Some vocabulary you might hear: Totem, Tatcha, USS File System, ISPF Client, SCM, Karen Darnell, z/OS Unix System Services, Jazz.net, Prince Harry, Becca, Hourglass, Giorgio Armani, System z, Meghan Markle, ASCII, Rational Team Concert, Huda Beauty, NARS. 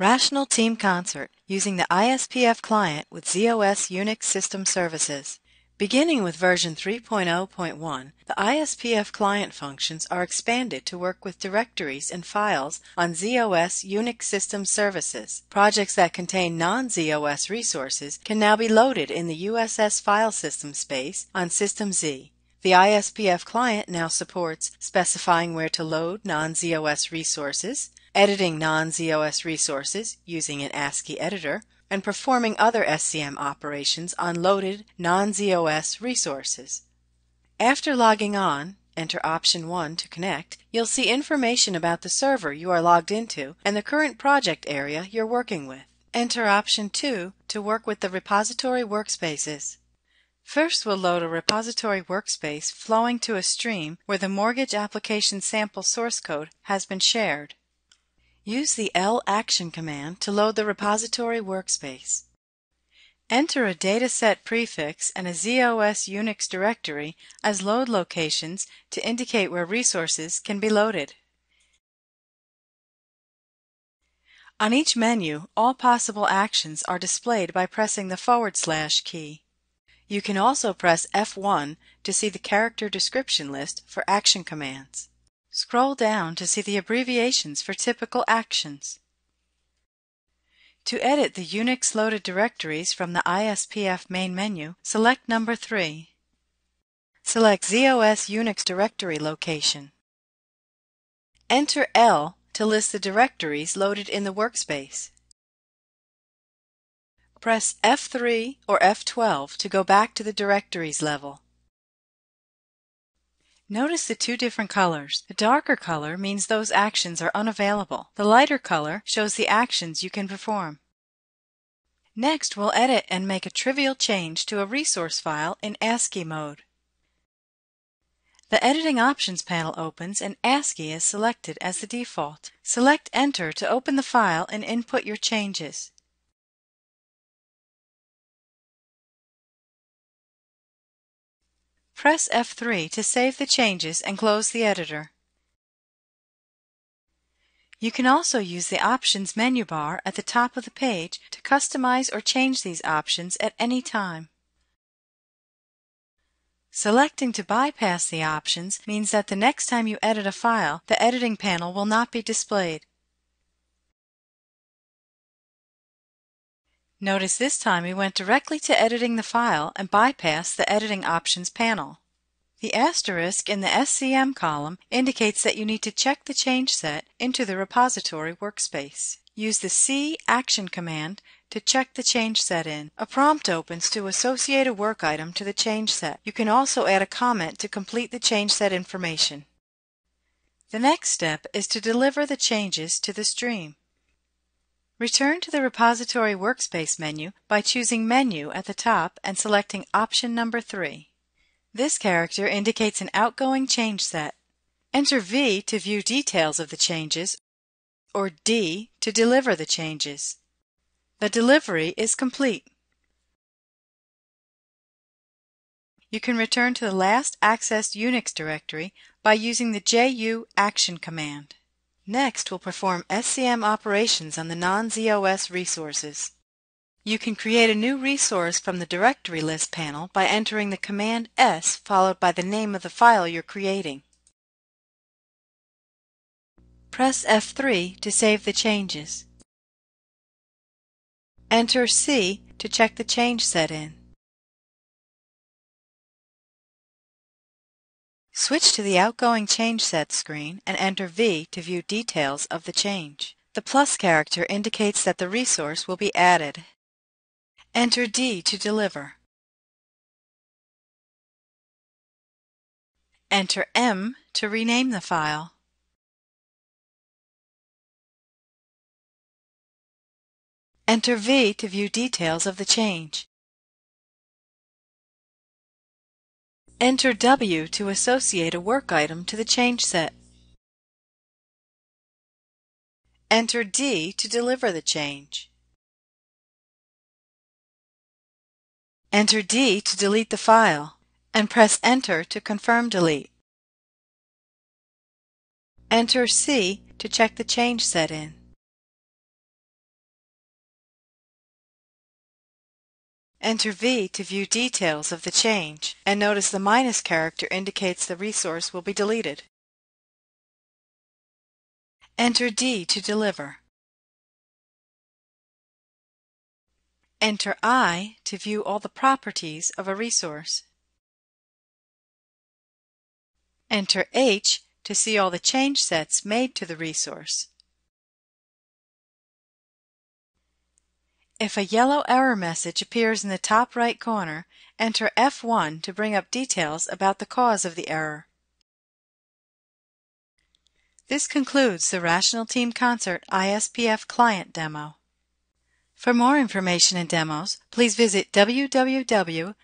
Rational Team Concert using the ISPF client with z/OS Unix System Services. Beginning with version 3.0.1, the ISPF client functions are expanded to work with directories and files on z/OS Unix System Services. Projects that contain non-z/OS resources can now be loaded in the USS File System space on System z. The ISPF client now supports specifying where to load non-z/OS resources, editing non-z/OS resources using an ASCII editor, and performing other SCM operations on loaded non-z/OS resources. After logging on, enter option 1 to connect. You'll see information about the server you are logged into and the current project area you're working with. Enter option 2 to work with the repository workspaces. First, we'll load a repository workspace flowing to a stream where the mortgage application sample source code has been shared. Use the L action command to load the repository workspace. Enter a dataset prefix and a z/OS Unix directory as load locations to indicate where resources can be loaded. On each menu, all possible actions are displayed by pressing the / key. You can also press F1 to see the character description list for action commands. Scroll down to see the abbreviations for typical actions. To edit the Unix loaded directories from the ISPF main menu, select number 3. Select z/OS Unix directory location. Enter L to list the directories loaded in the workspace. Press F3 or F12 to go back to the directories level. Notice the two different colors. The darker color means those actions are unavailable. The lighter color shows the actions you can perform. Next, we'll edit and make a trivial change to a resource file in ASCII mode. The Editing Options panel opens and ASCII is selected as the default. Select Enter to open the file and input your changes. Press F3 to save the changes and close the editor. You can also use the Options menu bar at the top of the page to customize or change these options at any time. Selecting to bypass the options means that the next time you edit a file, the editing panel will not be displayed. Notice this time we went directly to editing the file and bypassed the Editing Options panel. The asterisk in the SCM column indicates that you need to check the change set into the repository workspace. Use the C action command to check the change set in. A prompt opens to associate a work item to the change set. You can also add a comment to complete the change set information. The next step is to deliver the changes to the stream. Return to the Repository Workspace menu by choosing Menu at the top and selecting option number 3. This character indicates an outgoing change set. Enter V to view details of the changes, or D to deliver the changes. The delivery is complete. You can return to the last accessed Unix directory by using the JU action command. Next, we'll perform SCM operations on the non-z/OS resources. You can create a new resource from the Directory List panel by entering the command S followed by the name of the file you're creating. Press F3 to save the changes. Enter C to check the change set in. Switch to the outgoing change set screen and enter V to view details of the change. The plus character indicates that the resource will be added. Enter D to deliver. Enter M to rename the file. Enter V to view details of the change. Enter W to associate a work item to the change set. Enter D to deliver the change. Enter D to delete the file, and press Enter to confirm delete. Enter C to check the change set in. Enter V to view details of the change, and notice the minus character indicates the resource will be deleted. Enter D to deliver. Enter I to view all the properties of a resource. Enter H to see all the change sets made to the resource. If a yellow error message appears in the top right corner, enter F1 to bring up details about the cause of the error. This concludes the Rational Team Concert ISPF Client demo. For more information and demos, please visit www.jazz.net.